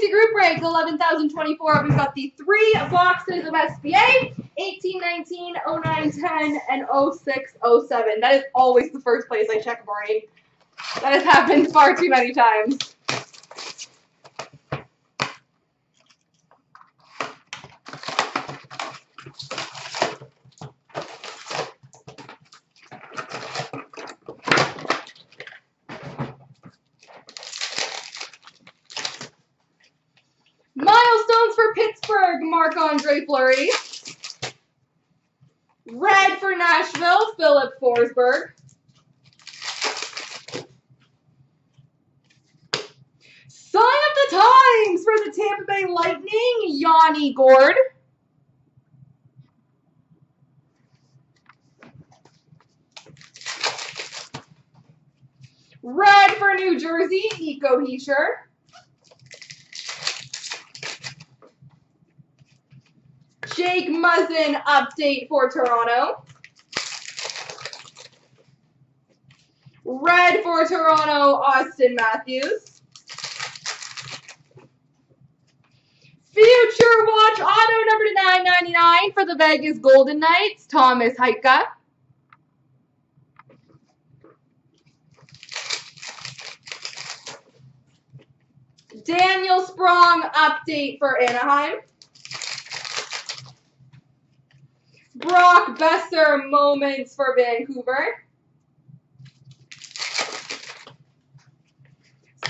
Fantasy Group Breaks, 11,024. We've got the three boxes of SBA, 18, 19, 09, 10, and 06, 07. That is always the first place I check boarding. That has happened far too many times. Marc Andre Fleury. Red for Nashville, Philip Forsberg. Sign of the Times for the Tampa Bay Lightning, Yanni Gord. Red for New Jersey, Nico Hischier. Jake Muzzin update for Toronto. Red for Toronto, Austin Matthews. Future Watch auto number to 999 for the Vegas Golden Knights, Thomas Hyka. Daniel Sprong update for Anaheim. Brock Besser moments for Vancouver.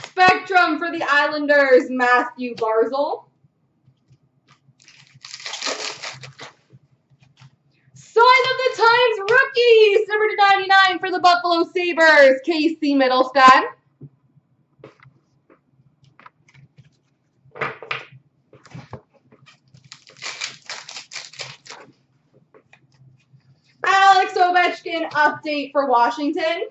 Spectrum for the Islanders, Matthew Barzal. Sign of the Times rookies, number to 99 for the Buffalo Sabres, Casey Middlestad. Ovechkin update for Washington.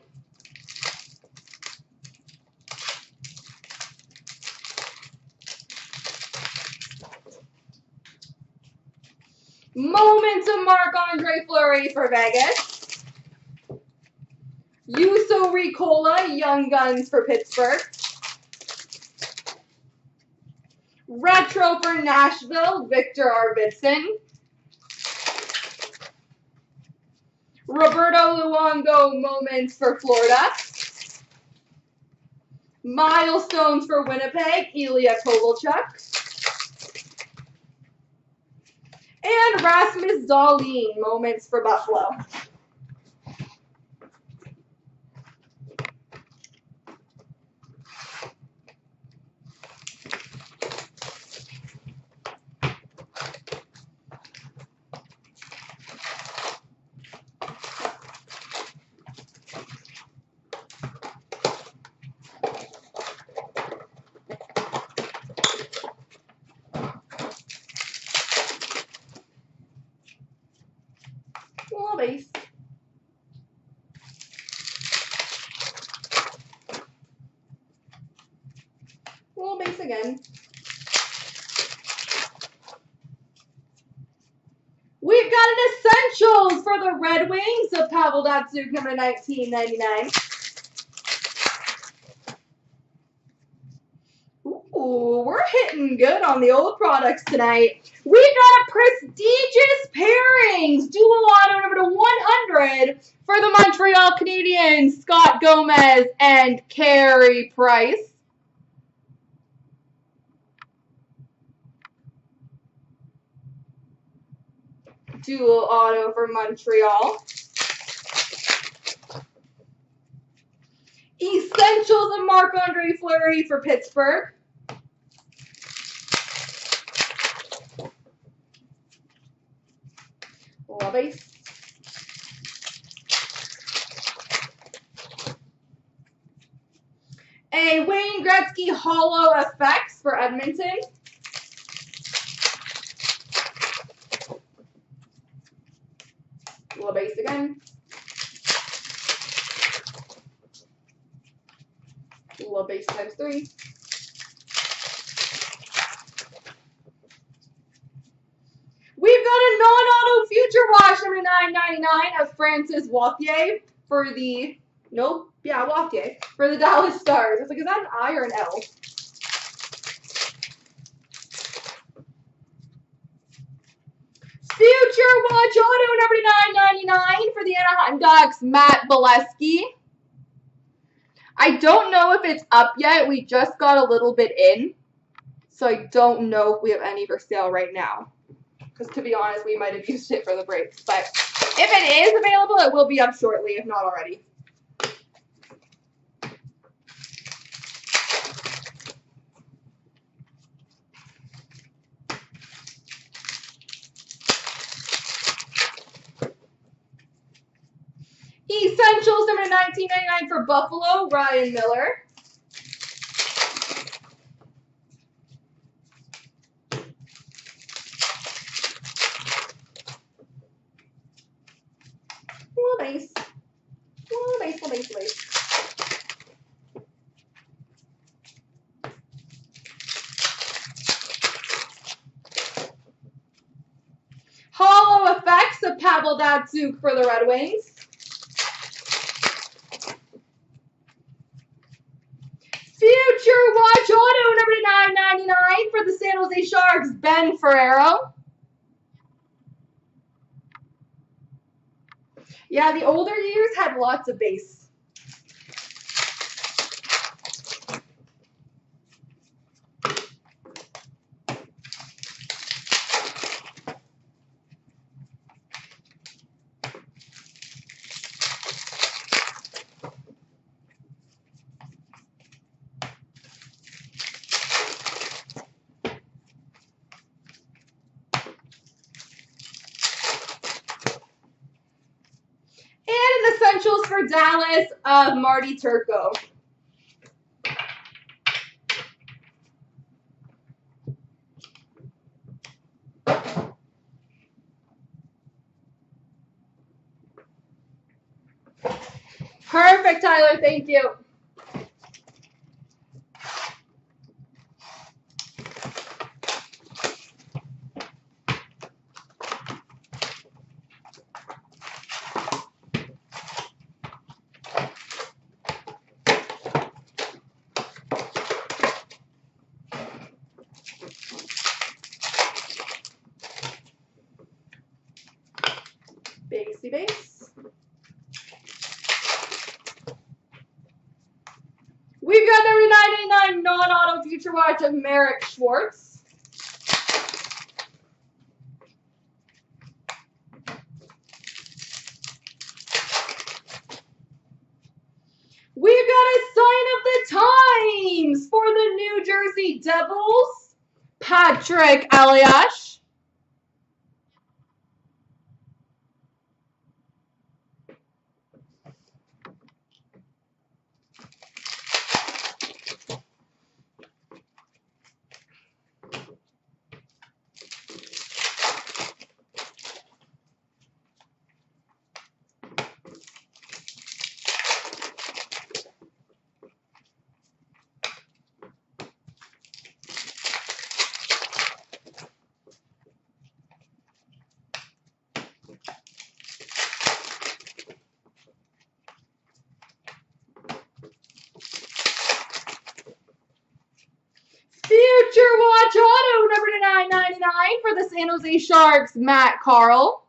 Moments of Marc Andre Fleury for Vegas. Juuso Ricola, Young Guns for Pittsburgh. Retro for Nashville, Victor Arvidsson. Roberto Luongo moments for Florida. Milestones for Winnipeg, Ilya Kovalchuk. And Rasmus Dahlin moments for Buffalo. Base. Little base again. We've got an Essentials for the Red Wings of Pavel Datsyuk, number 1999. Ooh, we're hitting good on the old products tonight. We've got a prestigious pairings dual auto number to 100 for the Montreal Canadiens, Scott Gomez and Carey Price. Dual auto for Montreal. Essentials of Marc Andre Fleury for Pittsburgh. Base. A Wayne Gretzky Hollow Effects for Edmonton. Little base again. Little base times three. Number 999 of Francis Wawkey for the Wawkey for the Dallas Stars. I was like, is that an I or an L? Jono, number 999 for the Anaheim Ducks, Matt Volesky. I don't know if it's up yet. We just got a little bit in, so I don't know if we have any for sale right now. Because to be honest, we might have used it for the break. But if it is available, it will be up shortly, if not already. Essentials, number 1999 for Buffalo, Ryan Miller. Hollow effects of Pavel Datsyuk for the Red Wings. Future Watch Auto, number 999 for the San Jose Sharks, Ben Ferraro. Yeah, the older years had lots of base. Essentials for Dallas of Marty Turco. Perfect, Tyler. Thank you. Base. We've got number 999 non-auto future watch of Merrick Schwartz. We've got a sign of the times for the New Jersey Devils, Patrick Elias. Watch Auto, number 999 for the San Jose Sharks, Matt Carl.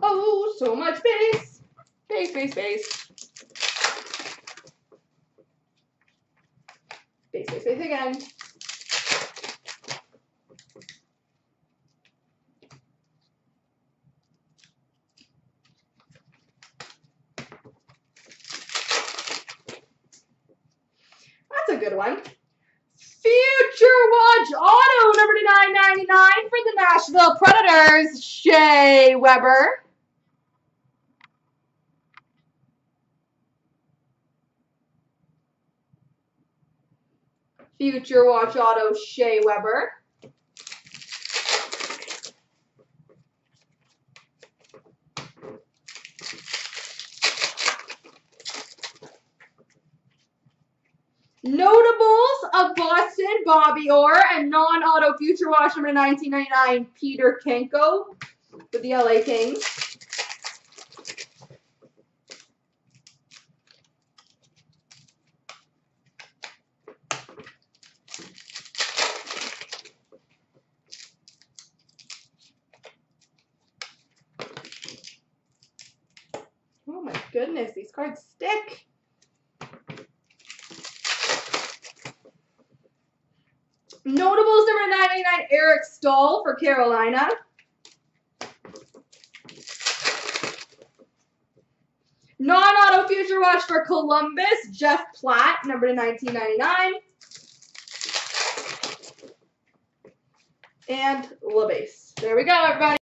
Oh, so much base. Base, base, base. Base, base, base again. That's a good one. Future Watch Auto, number 999 for the Nashville Predators, Shea Weber. Future Watch Auto, Shea Weber. Notables of Boston, Bobby Orr, and non-auto Future Watch number 1999, Peter Kenko for the LA Kings. Oh my goodness, these cards stick. Notables number 99, Eric Stoll for Carolina. Non-auto Future Watch for Columbus, Jeff Platt, number 1999. And LaBase. There we go, everybody.